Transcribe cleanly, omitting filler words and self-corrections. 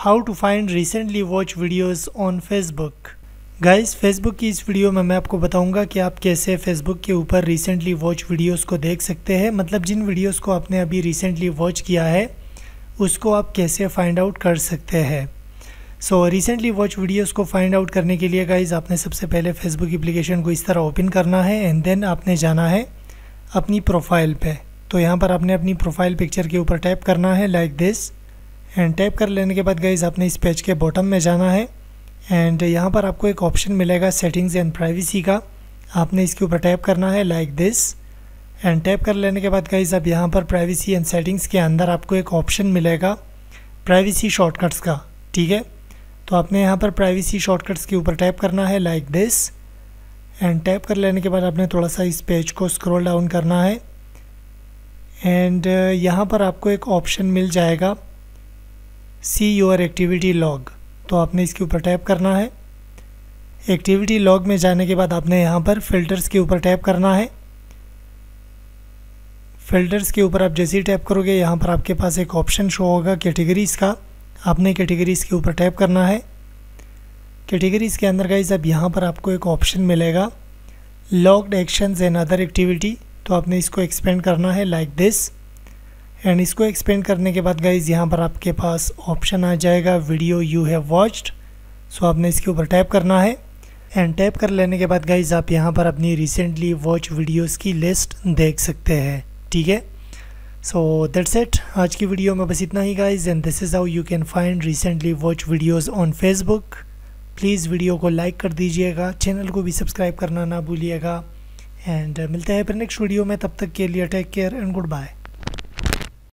How to find recently watch videos on Facebook. Guys, Facebook की इस video में मैं आपको बताऊंगा कि आप कैसे फेसबुक के ऊपर रिसेंटली वॉच वीडियोस को देख सकते हैं। मतलब जिन वीडियोस को आपने अभी रिसेंटली वॉच किया है उसको आप कैसे फाइंड आउट कर सकते हैं। सो रिसेंटली वॉच वीडियोस को फाइंड आउट करने के लिए गाइस आपने सबसे पहले फेसबुक एप्लीकेशन को इस तरह ओपन करना है एंड देन आपने जाना है अपनी प्रोफाइल पे। तो यहाँ पर आपने अपनी प्रोफाइल पिक्चर के ऊपर टैप करना है लाइक दिस एंड टैप कर लेने के बाद गाइस आपने इस पेज के बॉटम में जाना है एंड यहाँ पर आपको एक ऑप्शन मिलेगा सेटिंग्स एंड प्राइवेसी का। आपने इसके ऊपर टैप करना है लाइक दिस एंड टैप कर लेने के बाद गाइस अब यहाँ पर प्राइवेसी एंड सेटिंग्स के अंदर आपको एक ऑप्शन मिलेगा प्राइवेसी शॉर्टकट्स का, ठीक है। तो आपने यहाँ पर प्राइवेसी शॉर्टकट्स के ऊपर टैप करना है लाइक दिस एंड टैप कर लेने के बाद आपने थोड़ा सा इस पेज को स्क्रॉल डाउन करना है एंड यहाँ पर आपको एक ऑप्शन मिल जाएगा सी योर एक्टिविटी लॉग। तो आपने इसके ऊपर टैप करना है। एक्टिविटी लॉग में जाने के बाद आपने यहाँ पर फिल्टर्स के ऊपर टैप करना है। फिल्टर्स के ऊपर आप जैसे ही टैप करोगे यहाँ पर आपके पास एक ऑप्शन शो होगा कैटेगरीज़ का। आपने कैटेगरीज़ के ऊपर टैप करना है। कैटेगरीज़ के अंदर गाइस अब यहाँ पर आपको एक ऑप्शन मिलेगा logged actions and other activity. तो आपने इसको एक्सपेंड करना है लाइक दिस एंड इसको एक्सपेंड करने के बाद गाइज़ यहाँ पर आपके पास ऑप्शन आ जाएगा video you have watched. So आपने इसके ऊपर टैप करना है एंड टैप कर लेने के बाद गाइज़ आप यहाँ पर अपनी रिसेंटली वॉच वीडियोस की लिस्ट देख सकते हैं, ठीक है। सो दैट्स इट, आज की वीडियो में बस इतना ही guys and this is how you can find recently watch videos on Facebook. Please video को लाइक कर दीजिएगा, चैनल को भी सब्सक्राइब करना ना भूलिएगा एंड मिलते हैं फिर नेक्स्ट वीडियो में। तब तक के लिए take care and good bye.